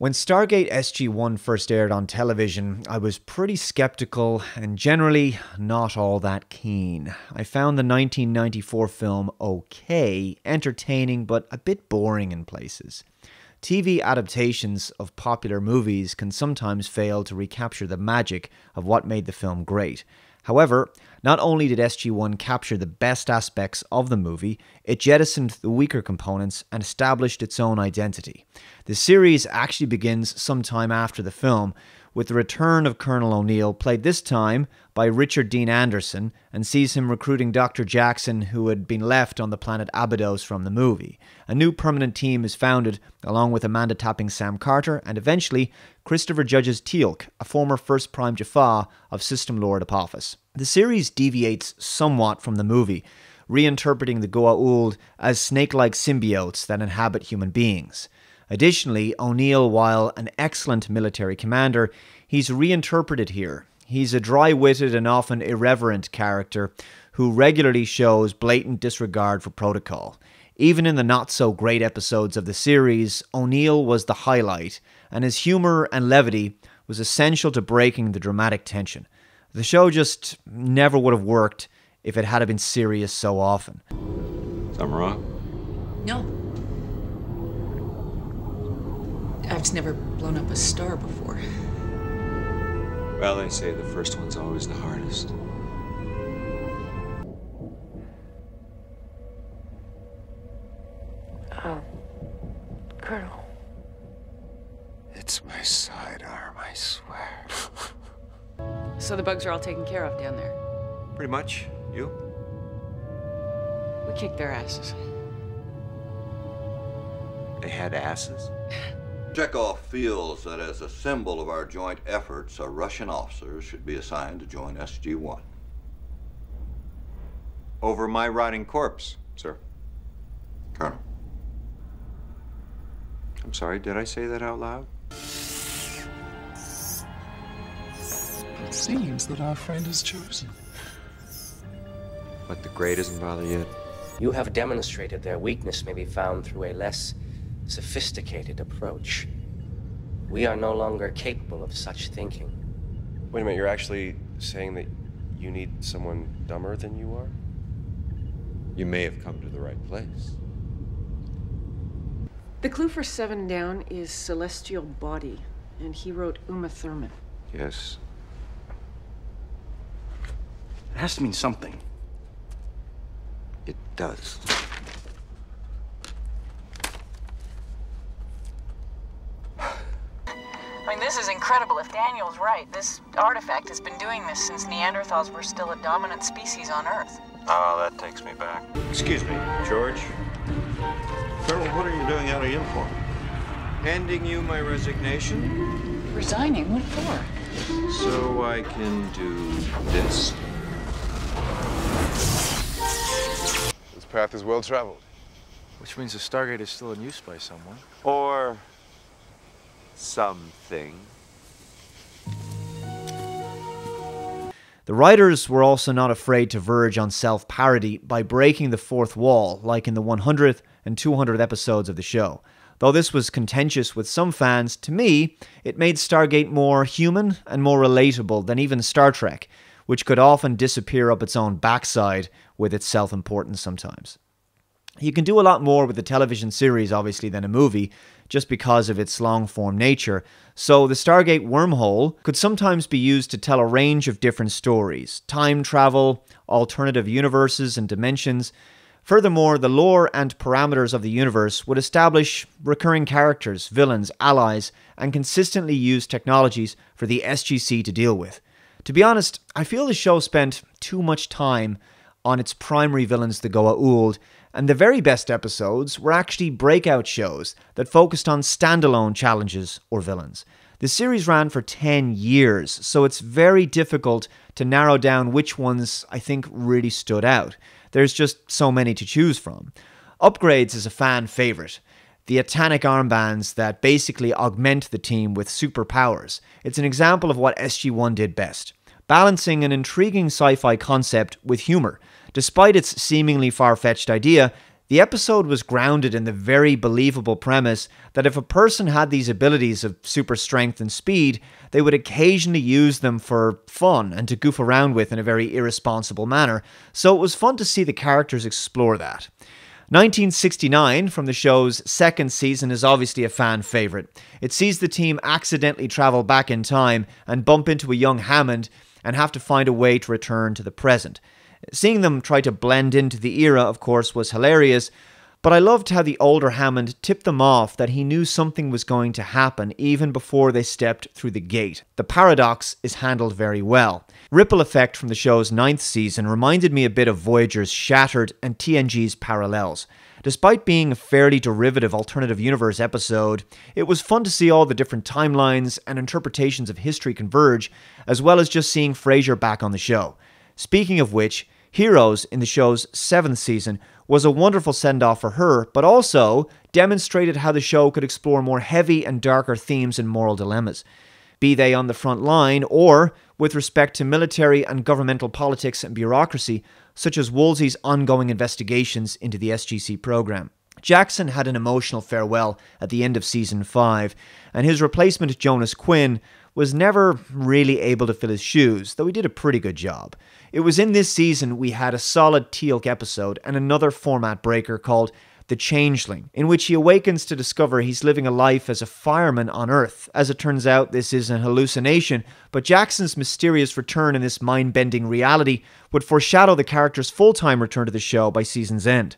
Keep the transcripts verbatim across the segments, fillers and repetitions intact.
When Stargate S G one first aired on television, I was pretty skeptical and generally not all that keen. I found the nineteen ninety-four film okay, entertaining but a bit boring in places. T V adaptations of popular movies can sometimes fail to recapture the magic of what made the film great. However, not only did S G one capture the best aspects of the movie, it jettisoned the weaker components and established its own identity. The series actually begins sometime after the film, with the return of Colonel O'Neill, played this time by Richard Dean Anderson, and sees him recruiting Doctor Jackson, who had been left on the planet Abydos from the movie. A new permanent team is founded, along with Amanda Tapping's Sam Carter, and eventually Christopher Judge's Teal'c, a former First Prime Jaffa of System Lord Apophis. The series deviates somewhat from the movie, reinterpreting the Goa'uld as snake-like symbiotes that inhabit human beings. Additionally, O'Neill, while an excellent military commander, he's reinterpreted here. He's a dry-witted and often irreverent character who regularly shows blatant disregard for protocol. Even in the not-so-great episodes of the series, O'Neill was the highlight, and his humor and levity was essential to breaking the dramatic tension. The show just never would have worked if it had been serious so often. Something wrong? No. I've never blown up a star before. Well, they say the first one's always the hardest. Um, Colonel. It's my sidearm, I swear. So the bugs are all taken care of down there? Pretty much. You? We kicked their asses. They had asses? Chekhov feels that as a symbol of our joint efforts, a Russian officer should be assigned to join S G one. Over my rotting corpse, sir. Colonel. I'm sorry, did I say that out loud? It seems that our friend is chosen. But the gray doesn't bother you. You have demonstrated their weakness may be found through a less sophisticated approach. We are no longer capable of such thinking. Wait a minute, you're actually saying that you need someone dumber than you are? You may have come to the right place. The clue for Seven Down is Celestial Body, and he wrote Uma Thurman. Yes. It has to mean something. It does. I mean, this is incredible. If Daniel's right, this artifact has been doing this since Neanderthals were still a dominant species on Earth. Oh, that takes me back. Excuse me, George. Colonel, what are you doing out of uniform? Handing you my resignation. Resigning? What for? So I can do this. This path is well traveled. Which means the Stargate is still in use by someone. Or something. The writers were also not afraid to verge on self-parody by breaking the fourth wall, like in the one hundredth and two hundredth episodes of the show. Though this was contentious with some fans, to me, it made Stargate more human and more relatable than even Star Trek, which could often disappear up its own backside with its self-importance sometimes. You can do a lot more with a television series, obviously, than a movie, just because of its long-form nature, so the Stargate wormhole could sometimes be used to tell a range of different stories: time travel, alternative universes and dimensions. Furthermore, the lore and parameters of the universe would establish recurring characters, villains, allies, and consistently use technologies for the S G C to deal with. To be honest, I feel the show spent too much time on its primary villains, the Goa'uld, and the very best episodes were actually breakout shows that focused on standalone challenges or villains. The series ran for ten years, so it's very difficult to narrow down which ones I think really stood out. There's just so many to choose from. Upgrades is a fan favorite. The Attanic armbands that basically augment the team with superpowers. It's an example of what S G one did best: balancing an intriguing sci-fi concept with humor. Despite its seemingly far-fetched idea, The episode was grounded in the very believable premise that if a person had these abilities of super strength and speed, they would occasionally use them for fun and to goof around with in a very irresponsible manner, so it was fun to see the characters explore that. nineteen sixty-nine, from the show's second season, is obviously a fan favourite. It sees the team accidentally travel back in time and bump into a young Hammond and have to find a way to return to the present. Seeing them try to blend into the era, of course, was hilarious, but I loved how the older Hammond tipped them off that he knew something was going to happen even before they stepped through the gate. The paradox is handled very well. Ripple Effect from the show's ninth season reminded me a bit of Voyager's Shattered and T N G's Parallels. Despite being a fairly derivative alternative universe episode, it was fun to see all the different timelines and interpretations of history converge, as well as just seeing Fraser back on the show. Speaking of which, Heroes in the show's seventh season was a wonderful send-off for her, but also demonstrated how the show could explore more heavy and darker themes and moral dilemmas, be they on the front line or with respect to military and governmental politics and bureaucracy, such as Woolsey's ongoing investigations into the S G C program. Jackson had an emotional farewell at the end of season five, and his replacement, Jonas Quinn, was never really able to fill his shoes, though he did a pretty good job. It was in this season we had a solid Teal'c episode and another format breaker called The Changeling, in which he awakens to discover he's living a life as a fireman on Earth. As it turns out, this is an hallucination, but Jackson's mysterious return in this mind-bending reality would foreshadow the character's full-time return to the show by season's end.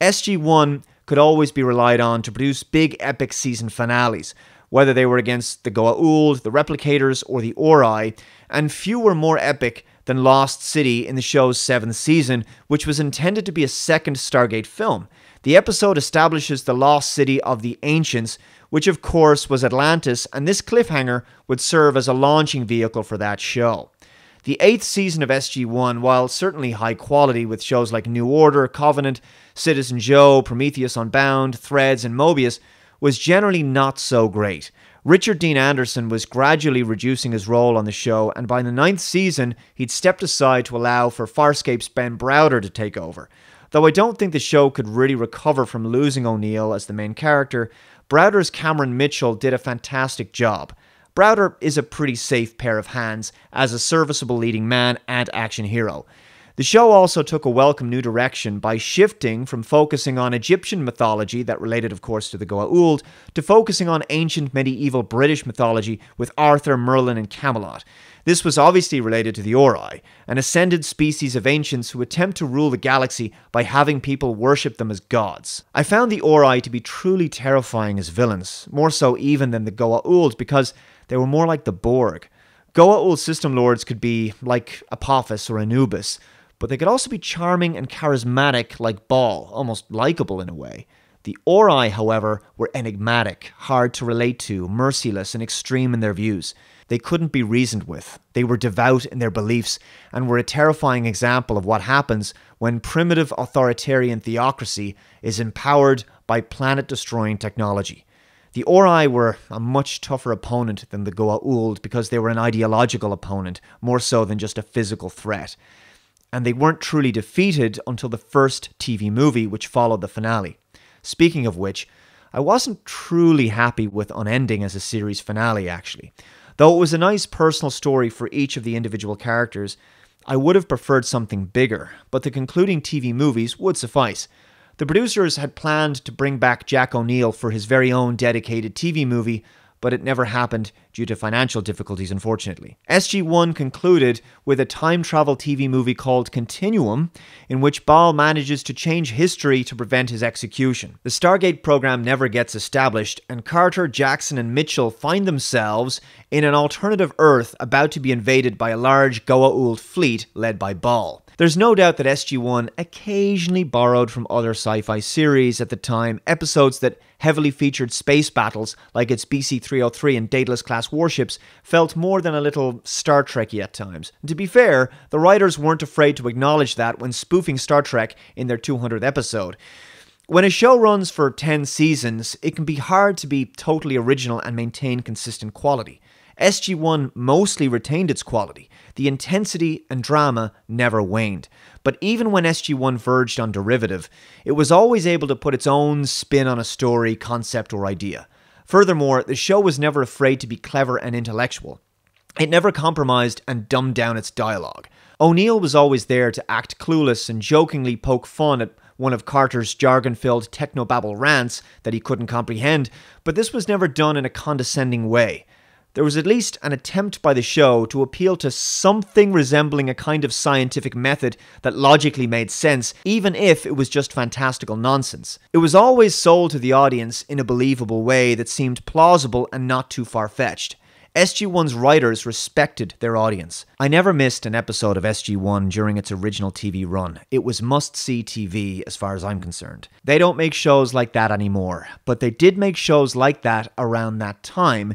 S G one could always be relied on to produce big epic season finales, whether they were against the Goa'uld, the Replicators, or the Ori, and few were more epic than Lost City in the show's seventh season, which was intended to be a second Stargate film. The episode establishes the Lost City of the Ancients, which of course was Atlantis, and this cliffhanger would serve as a launching vehicle for that show. The eighth season of S G one, while certainly high quality with shows like New Order, Covenant, Citizen Joe, Prometheus Unbound, Threads, and Mobius, was generally not so great. Richard Dean Anderson was gradually reducing his role on the show, and by the ninth season, he'd stepped aside to allow for Farscape's Ben Browder to take over. Though I don't think the show could really recover from losing O'Neill as the main character, Browder's Cameron Mitchell did a fantastic job. Browder is a pretty safe pair of hands as a serviceable leading man and action hero. The show also took a welcome new direction by shifting from focusing on Egyptian mythology that related of course to the Goa'uld to focusing on ancient medieval British mythology with Arthur, Merlin and Camelot. This was obviously related to the Ori, an ascended species of ancients who attempt to rule the galaxy by having people worship them as gods. I found the Ori to be truly terrifying as villains, more so even than the Goa'uld because they were more like the Borg. Goa'uld system lords could be like Apophis or Anubis, but they could also be charming and charismatic like Baal, almost likable in a way. The Ori, however, were enigmatic, hard to relate to, merciless and extreme in their views. They couldn't be reasoned with. They were devout in their beliefs and were a terrifying example of what happens when primitive authoritarian theocracy is empowered by planet-destroying technology. The Ori were a much tougher opponent than the Goa'uld because they were an ideological opponent, more so than just a physical threat. And they weren't truly defeated until the first T V movie, which followed the finale. Speaking of which, I wasn't truly happy with Unending as a series finale, actually. Though it was a nice personal story for each of the individual characters, I would have preferred something bigger, but the concluding T V movies would suffice. The producers had planned to bring back Jack O'Neill for his very own dedicated T V movie, but it never happened due to financial difficulties, unfortunately. S G one concluded with a time travel T V movie called Continuum, in which Baal manages to change history to prevent his execution. The Stargate program never gets established, and Carter, Jackson, and Mitchell find themselves in an alternative Earth about to be invaded by a large Goa'uld fleet led by Baal. There's no doubt that S G one occasionally borrowed from other sci-fi series at the time, episodes that heavily featured space battles like its B C three oh three and Daedalus-class warships felt more than a little Star Trek-y at times. And to be fair, the writers weren't afraid to acknowledge that when spoofing Star Trek in their two hundredth episode. When a show runs for ten seasons, it can be hard to be totally original and maintain consistent quality. S G one mostly retained its quality. The intensity and drama never waned. But even when S G one verged on derivative, it was always able to put its own spin on a story, concept, or idea. Furthermore, the show was never afraid to be clever and intellectual. It never compromised and dumbed down its dialogue. O'Neill was always there to act clueless and jokingly poke fun at one of Carter's jargon-filled technobabble rants that he couldn't comprehend, but this was never done in a condescending way. There was at least an attempt by the show to appeal to something resembling a kind of scientific method that logically made sense, even if it was just fantastical nonsense. It was always sold to the audience in a believable way that seemed plausible and not too far-fetched. S G one's writers respected their audience. I never missed an episode of S G one during its original T V run. It was must-see T V as far as I'm concerned. They don't make shows like that anymore, but they did make shows like that around that time,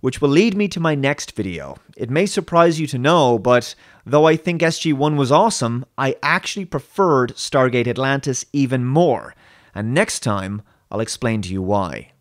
which will lead me to my next video. It may surprise you to know, but though I think S G one was awesome, I actually preferred Stargate Atlantis even more, and next time I'll explain to you why.